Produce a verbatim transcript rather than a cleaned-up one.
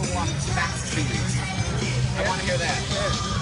people walk back to trees. I want to hear that.